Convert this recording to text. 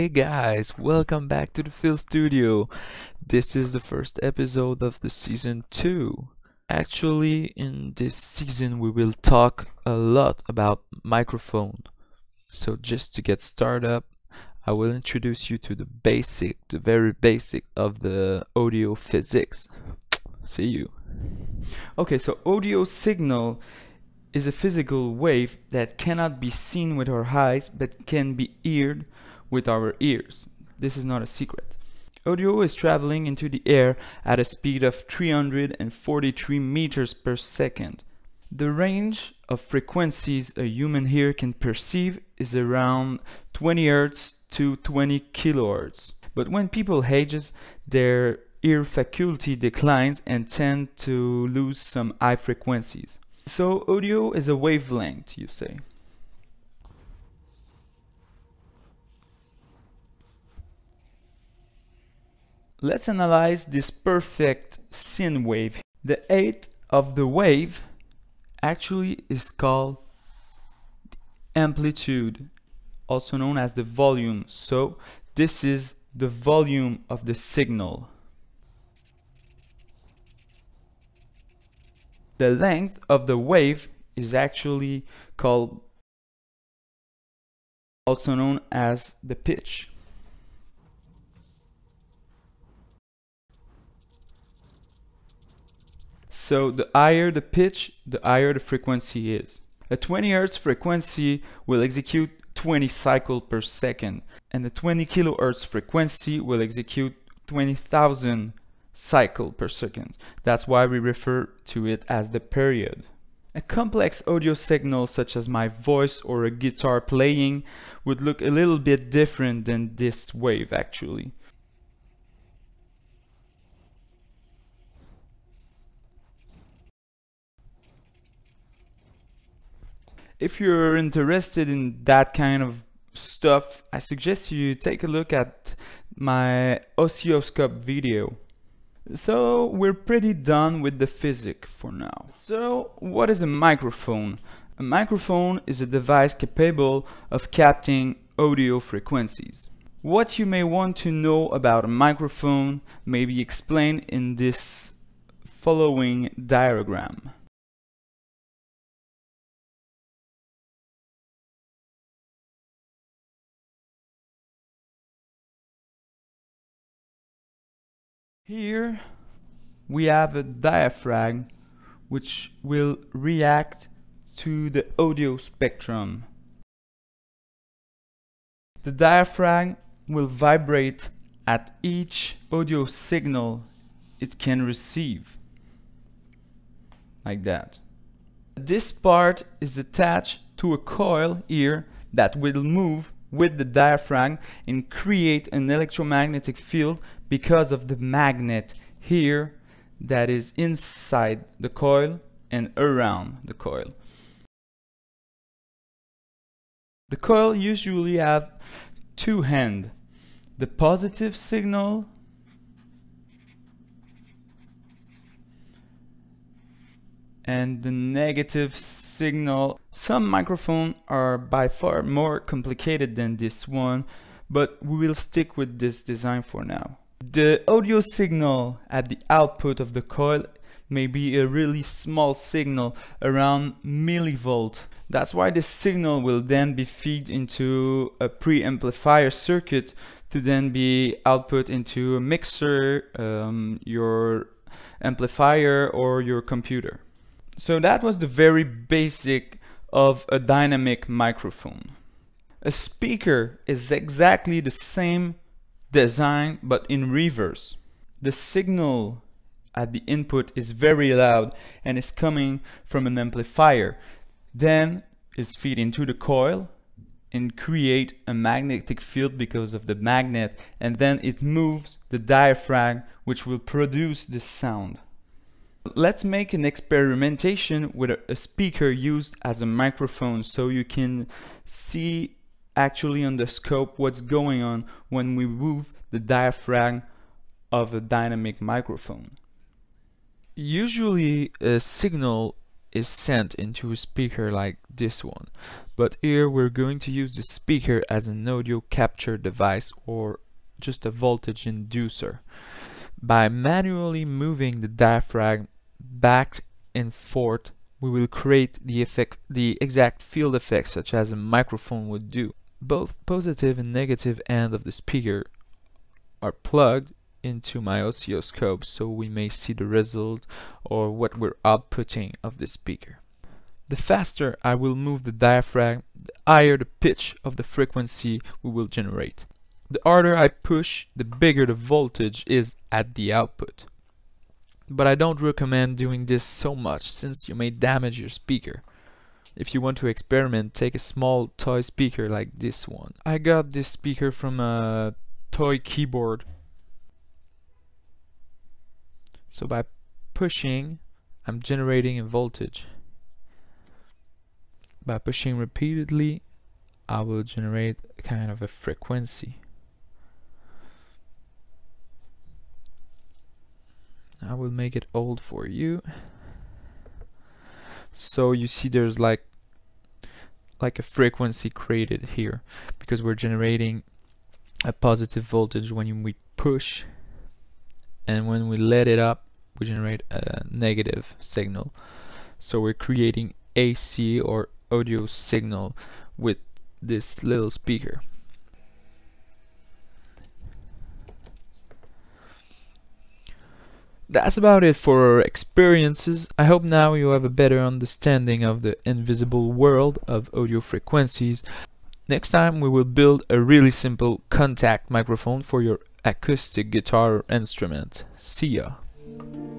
Hey guys, welcome back to the Phil Studio. This is the first episode of the season 2. Actually, in this season we will talk a lot about microphone. So just to get started up, I will introduce you to the very basic of the audio physics. See you. Okay, so audio signal is a physical wave that cannot be seen with our eyes but can be heard with our ears. This is not a secret. Audio is traveling into the air at a speed of 343 meters per second. The range of frequencies a human ear can perceive is around 20 Hz to 20 kHz. But when people ages, their ear faculty declines and tend to lose some high frequencies. So audio is a wavelength, you say. Let's analyze this perfect sine wave. The height of the wave actually is called amplitude, also known as the volume. So this is the volume of the signal. The length of the wave is actually called, also known as the pitch. So the higher the pitch, the higher the frequency is. A 20 Hz frequency will execute 20 cycles per second, and the 20 kHz frequency will execute 20,000 cycles per second. That's why we refer to it as the period. A complex audio signal such as my voice or a guitar playing would look a little bit different than this wave actually. If you're interested in that kind of stuff, I suggest you take a look at my oscilloscope video. So we're pretty done with the physics for now. So what is a microphone? A microphone is a device capable of capturing audio frequencies. What you may want to know about a microphone may be explained in this following diagram. Here we have a diaphragm which will react to the audio spectrum. The diaphragm will vibrate at each audio signal it can receive, like that. This part is attached to a coil here that will move with the diaphragm and create an electromagnetic field because of the magnet here that is inside the coil and around the coil. The coil usually have two ends, the positive signal and the negative signal. Some microphones are by far more complicated than this one, but we will stick with this design for now. The audio signal at the output of the coil may be a really small signal, around millivolt. That's why this signal will then be fed into a pre-amplifier circuit to then be output into a mixer, your amplifier or your computer. So that was the very basic of a dynamic microphone. A speaker is exactly the same design but in reverse. The signal at the input is very loud and is coming from an amplifier. Then is fed into the coil and create a magnetic field because of the magnet, and then it moves the diaphragm which will produce the sound. Let's make an experimentation with a speaker used as a microphone so you can see actually on the scope what's going on when we move the diaphragm of a dynamic microphone. Usually a signal is sent into a speaker like this one. But here we're going to use the speaker as an audio capture device or just a voltage inducer by manually moving the diaphragm back and forth. We will create the exact field effect such as a microphone would do. Both positive and negative end of the speaker are plugged into my oscilloscope, so we may see the result or what we're outputting of the speaker. The faster I will move the diaphragm, the higher the pitch of the frequency we will generate. The harder I push, the bigger the voltage is at the output. But I don't recommend doing this so much, since you may damage your speaker. If you want to experiment, take a small toy speaker like this one. I got this speaker from a toy keyboard. So by pushing, I'm generating a voltage. By pushing repeatedly, I will generate kind of a frequency. I will make it old for you. So you see there's like a frequency created here because we're generating a positive voltage when we push, and when we let it up we generate a negative signal. So we're creating AC or audio signal with this little speaker. That's about it for our experiences. I hope now you have a better understanding of the invisible world of audio frequencies. Next time we will build a really simple contact microphone for your acoustic guitar instrument. See ya!